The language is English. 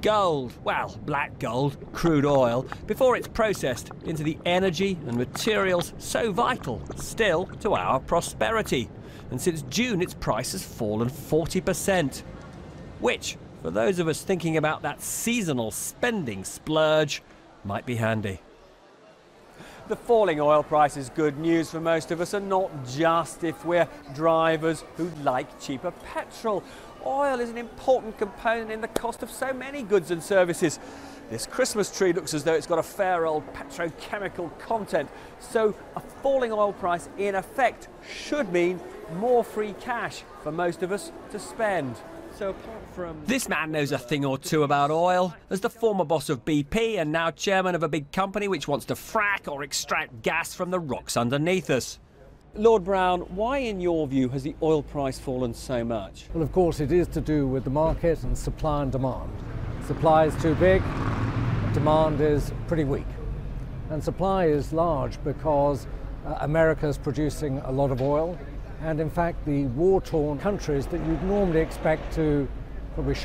gold, well, black gold, crude oil, before it's processed into the energy and materials so vital still to our prosperity. And since June, its price has fallen 40%. Which, for those of us thinking about that seasonal spending splurge, might be handy. The falling oil price is good news for most of us, and not just if we're drivers who like cheaper petrol. Oil is an important component in the cost of so many goods and services. This Christmas tree looks as though it's got a fair old petrochemical content, so a falling oil price in effect should mean more free cash for most of us to spend. So apart from... This man knows a thing or two about oil. As the former boss of BP and now chairman of a big company which wants to frack or extract gas from the rocks underneath us. Lord Brown, why in your view has the oil price fallen so much? Well, of course it is to do with the market and supply and demand. Supply is too big, demand is pretty weak. And supply is large because America's producing a lot of oil. And in fact, the war-torn countries that you'd normally expect to probably